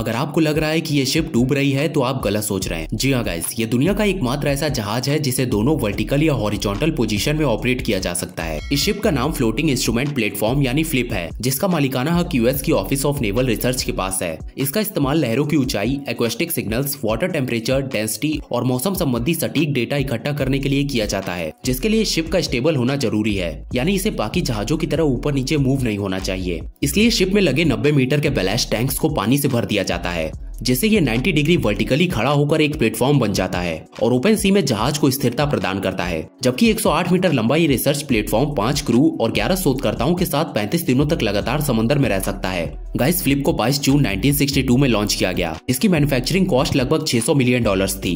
अगर आपको लग रहा है कि ये शिप डूब रही है तो आप गलत सोच रहे हैं। जी हाँ गाइस, ये दुनिया का एकमात्र ऐसा जहाज है जिसे दोनों वर्टिकल या हॉरिजॉन्टल पोजीशन में ऑपरेट किया जा सकता है। इस शिप का नाम फ्लोटिंग इंस्ट्रूमेंट प्लेटफॉर्म यानी फ्लिप है, जिसका मालिकाना हक यूएस की ऑफिस ऑफ नेवल रिसर्च के पास है। इसका इस्तेमाल लहरों की ऊंचाई, acoustic signals, water temperature, density और मौसम संबंधी सटीक डेटा इकट्ठा करने के लिए किया जाता है, जिसके लिए शिप का स्टेबल होना जरूरी है, यानी इसे बाकी जहाजों की तरह ऊपर नीचे मूव नहीं होना चाहिए। इसलिए शिप में लगे 90 मीटर के बैलास्ट टैंक्स को पानी से भर दिया जाता है, जिससे ये 90 डिग्री वर्टिकली खड़ा होकर एक प्लेटफॉर्म बन जाता है और ओपन सी में जहाज को स्थिरता प्रदान करता है। जबकि 108 मीटर लंबा ये रिसर्च प्लेटफॉर्म 5 क्रू और 11 शोधकर्ताओं के साथ 35 दिनों तक लगातार समंदर में रह सकता है। गाइस, फ्लिप को 22 जून 1962 में लॉन्च किया गया। इसकी मैन्युफैक्चरिंग कॉस्ट लगभग $600 मिलियन थी